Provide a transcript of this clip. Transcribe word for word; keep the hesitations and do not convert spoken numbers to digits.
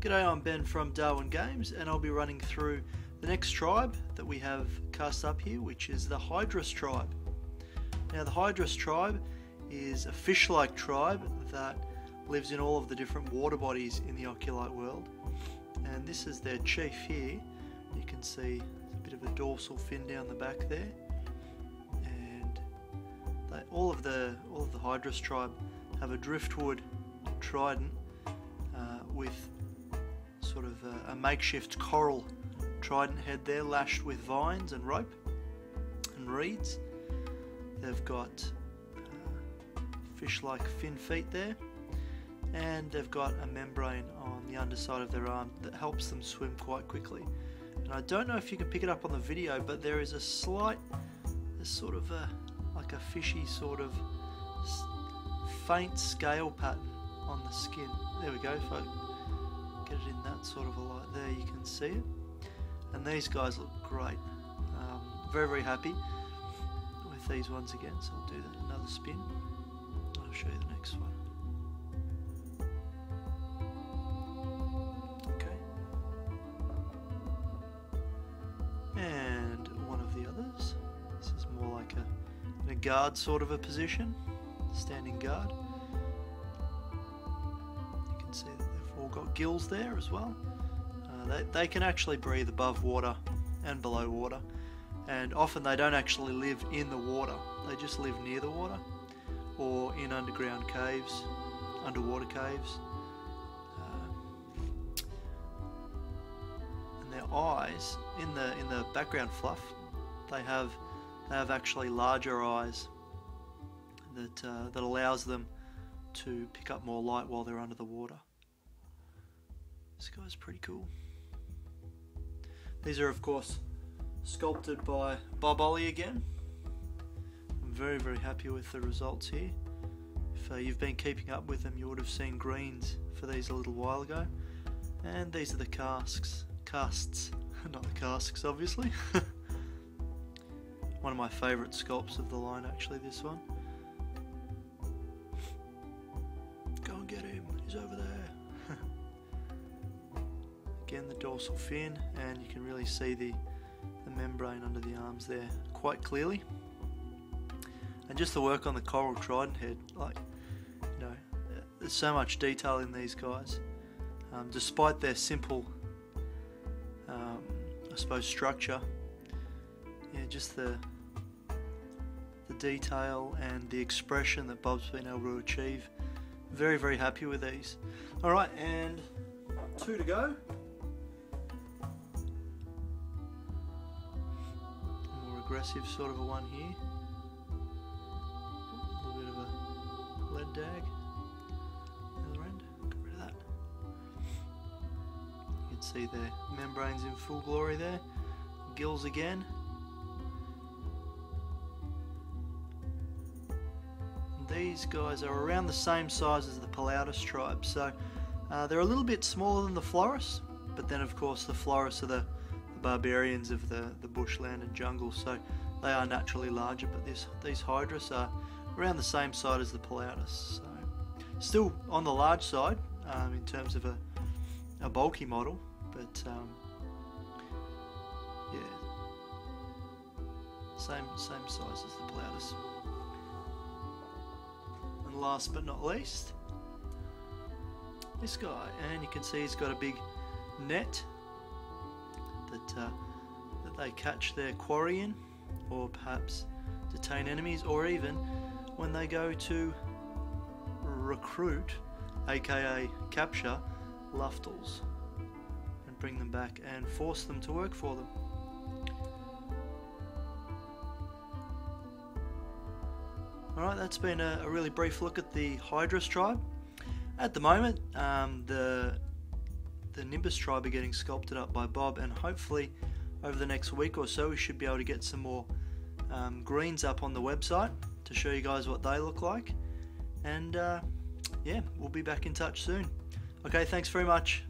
G'day, I'm Ben from Darwin Games, and I'll be running through the next tribe that we have cast up here, which is the Hydris tribe. Now the Hydris tribe is a fish-like tribe that lives in all of the different water bodies in the oculite world, and this is their chief here. You can see a bit of a dorsal fin down the back there, and they, all of the all of the Hydris tribe have a driftwood trident uh, with sort of a, a makeshift coral trident head there, lashed with vines and rope and reeds. They've got uh, fish-like fin feet there, and they've got a membrane on the underside of their arm that helps them swim quite quickly. And I don't know if you can pick it up on the video, but there is a slight, a sort of a, like a fishy sort of faint scale pattern on the skin. There we go, if I get it in that sort of a light there, you can see it. And these guys look great. Um, very, very happy with these ones again, so I'll do that, another spin. I'll show you the next one. And one of the others. This is more like a, in a guard sort of a position, standing guard. You can see that they've all got gills there as well. Uh, they, they can actually breathe above water and below water, and often they don't actually live in the water. They just live near the water or in underground caves, underwater caves. Eyes in the in the background fluff, they have they have actually larger eyes that uh, that allows them to pick up more light while they're under the water. This guy's pretty cool. These are of course sculpted by Bob Ollie again. I'm very very happy with the results here. If uh, you've been keeping up with them, you would have seen greens for these a little while ago. And these are the casks. Casts, not the casks obviously. One of my favourite sculpts of the line, actually, this one. Go and get him, he's over there. Again, the dorsal fin, and you can really see the, the membrane under the arms there quite clearly. And just the work on the coral trident head, like, you know, there's so much detail in these guys. Um, despite their simple Um, I suppose structure, yeah, just the the detail and the expression that Bob's been able to achieve. Very very happy with these. Alright, and two to go. More aggressive sort of a one here. A little bit of a lead dag. See their membranes in full glory there. Gills again. And these guys are around the same size as the Palautis tribe, so uh, they're a little bit smaller than the Floris, but then of course the Floris are the, the barbarians of the, the bushland and jungle, so they are naturally larger, but this, these Hydris are around the same side as the Palautis, so still on the large side um, in terms of a, a bulky model. But um, yeah, same same size as the Palautis. And last but not least, this guy, and you can see he's got a big net that uh, that they catch their quarry in, or perhaps detain enemies, or even when they go to recruit, aka capture, luftals, bring them back and force them to work for them. Alright, that's been a, a really brief look at the Hydris tribe. At the moment, um, the, the Nimbus tribe are getting sculpted up by Bob, and hopefully over the next week or so we should be able to get some more um, greens up on the website to show you guys what they look like. And uh, yeah, we'll be back in touch soon. Okay, thanks very much.